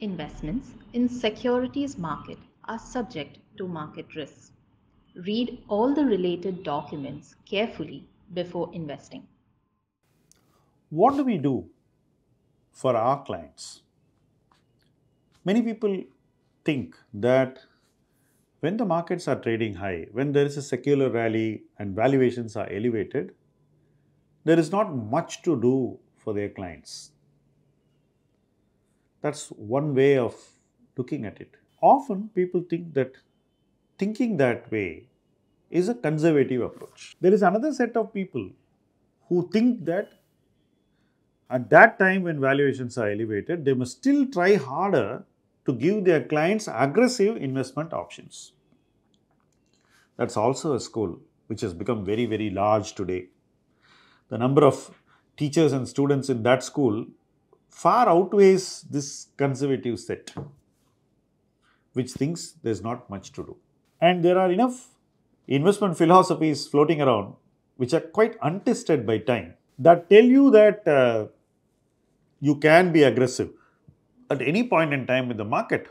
Investments in securities market are subject to market risks. Read all the related documents carefully before investing. What do we do for our clients? Many people think that when the markets are trading high, when there is a secular rally and valuations are elevated, there is not much to do for their clients. That's one way of looking at it. Often people think that thinking that way is a conservative approach. There is another set of people who think that at that time when valuations are elevated, they must still try harder to give their clients aggressive investment options. That's also a school which has become very, very large today. The number of teachers and students in that school far outweighs this conservative set, which thinks there's not much to do. And there are enough investment philosophies floating around, which are quite untested by time, that tell you that you can be aggressive at any point in time in the market,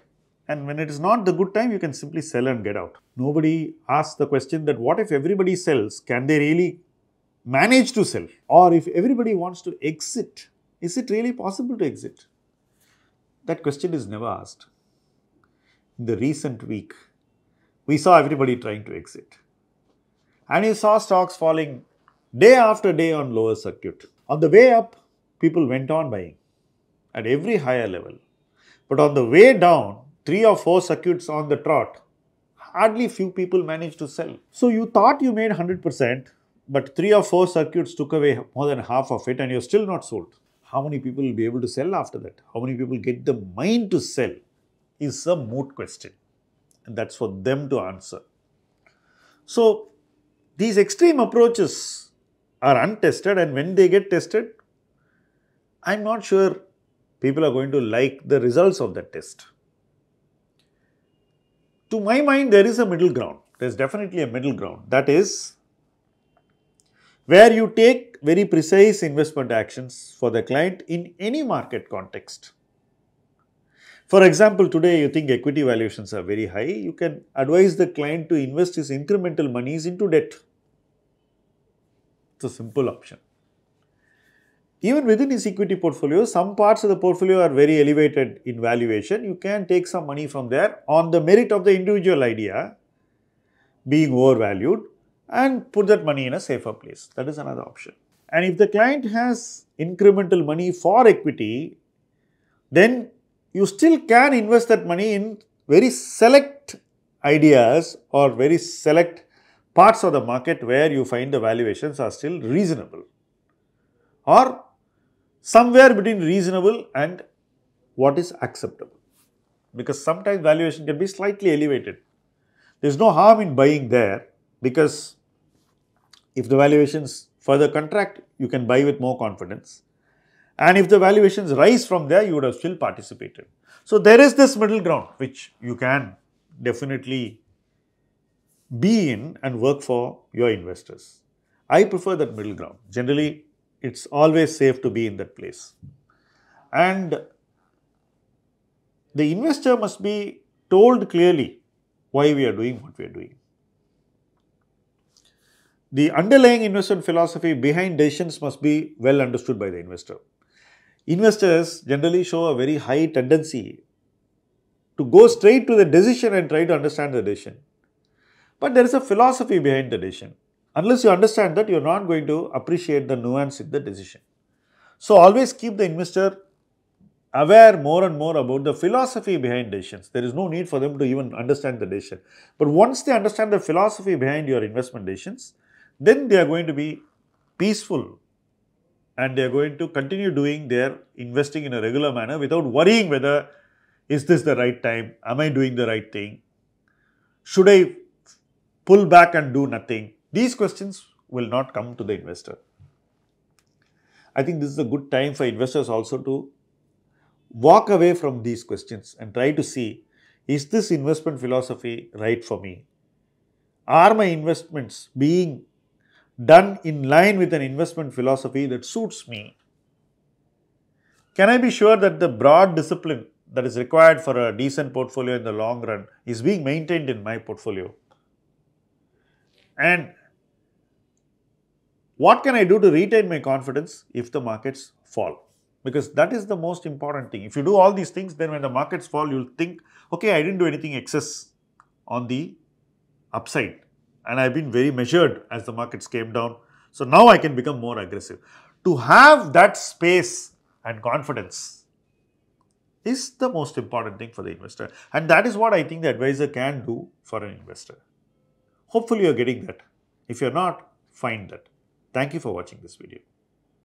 and when it is not the good time, you can simply sell and get out. Nobody asks the question that what if everybody sells, can they really manage to sell? Or if everybody wants to exit, is it really possible to exit? That question is never asked. In the recent week, we saw everybody trying to exit, and you saw stocks falling day after day on lower circuit. On the way up, people went on buying at every higher level. But on the way down, 3 or 4 circuits on the trot, hardly few people managed to sell. So you thought you made 100%, but 3 or 4 circuits took away more than half of it and you're still not sold. How many people will be able to sell after that? How many people get the mind to sell is a moot question. And that's for them to answer. So these extreme approaches are untested, and when they get tested, I'm not sure people are going to like the results of that test. To my mind, there is a middle ground. There's definitely a middle ground. That is where you take very precise investment actions for the client in any market context. For example, today you think equity valuations are very high. You can advise the client to invest his incremental monies into debt. It's a simple option. Even within his equity portfolio, some parts of the portfolio are very elevated in valuation. You can take some money from there on the merit of the individual idea being overvalued and put that money in a safer place. That is another option. And if the client has incremental money for equity, then you still can invest that money in very select ideas or very select parts of the market where you find the valuations are still reasonable, or somewhere between reasonable and what is acceptable. Because sometimes valuation can be slightly elevated. There is no harm in buying there, because if the valuations further contract, you can buy with more confidence. And if the valuations rise from there, you would have still participated. So there is this middle ground which you can definitely be in and work for your investors. I prefer that middle ground. Generally, it's always safe to be in that place. And the investor must be told clearly why we are doing what we are doing. The underlying investment philosophy behind decisions must be well understood by the investor. Investors generally show a very high tendency to go straight to the decision and try to understand the decision. But there is a philosophy behind the decision. Unless you understand that, you are not going to appreciate the nuance in the decision. So always keep the investor aware more and more about the philosophy behind decisions. There is no need for them to even understand the decision. But once they understand the philosophy behind your investment decisions, then they are going to be peaceful and they are going to continue doing their investing in a regular manner without worrying whether, is this the right time? Am I doing the right thing? Should I pull back and do nothing? These questions will not come to the investor. I think this is a good time for investors also to walk away from these questions and try to see, is this investment philosophy right for me? Are my investments being done in line with an investment philosophy that suits me? Can I be sure that the broad discipline that is required for a decent portfolio in the long run is being maintained in my portfolio. And what can I do to retain my confidence if the markets fall? Because that is the most important thing. If you do all these things, then when the markets fall, you'll think, okay, I didn't do anything excess on the upside. And I've been very measured as the markets came down. So now I can become more aggressive. To have that space and confidence is the most important thing for the investor. And that is what I think the advisor can do for an investor. Hopefully, you're getting that. If you're not, find that. Thank you for watching this video.